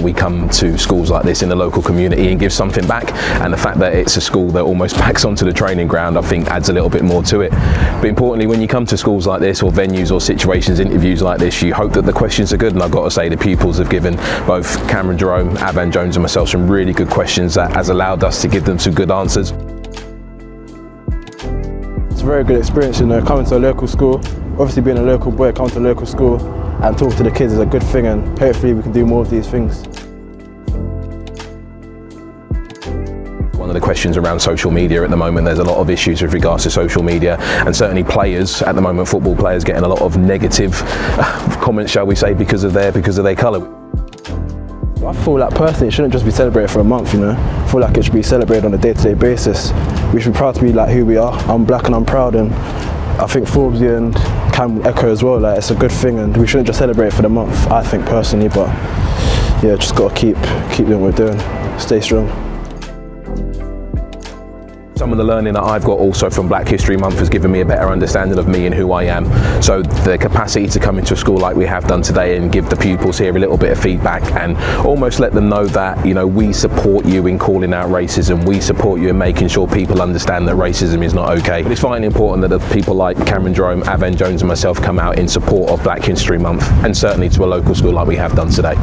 that we come to schools like this in the local community and give something back, and the fact that it's a school that almost backs onto the training ground, I think adds a little bit more to it. But importantly, when you come to schools like this or venues or situations, interviews like this, you hope that the questions are good, and I've got to say the pupils have given both Cameron Jerome, Avan Jones and myself some really good questions that has allowed us to give them some good answers. It's a very good experience, you know, coming to a local school. Obviously being a local boy, coming to a local school and talking to the kids is a good thing, and hopefully we can do more of these things. One of the questions around social media at the moment, there's a lot of issues with regards to social media, and certainly players at the moment, football players, getting a lot of negative comments, shall we say, because of their colour. I feel like personally it shouldn't just be celebrated for a month, you know. I feel like it should be celebrated on a day-to-day basis. We should be proud to be like who we are. I'm black and I'm proud, and I think Forbes and Cam echo as well, like it's a good thing, and we shouldn't just celebrate it for the month, I think personally, but yeah, just gotta keep doing what we're doing, stay strong. Some of the learning that I've got also from Black History Month has given me a better understanding of me and who I am. So the capacity to come into a school like we have done today and give the pupils here a little bit of feedback and almost let them know that, you know, we support you in calling out racism, we support you in making sure people understand that racism is not okay. But it's vitally important that the people like Cameron Jerome, Avan Jones and myself come out in support of Black History Month, and certainly to a local school like we have done today.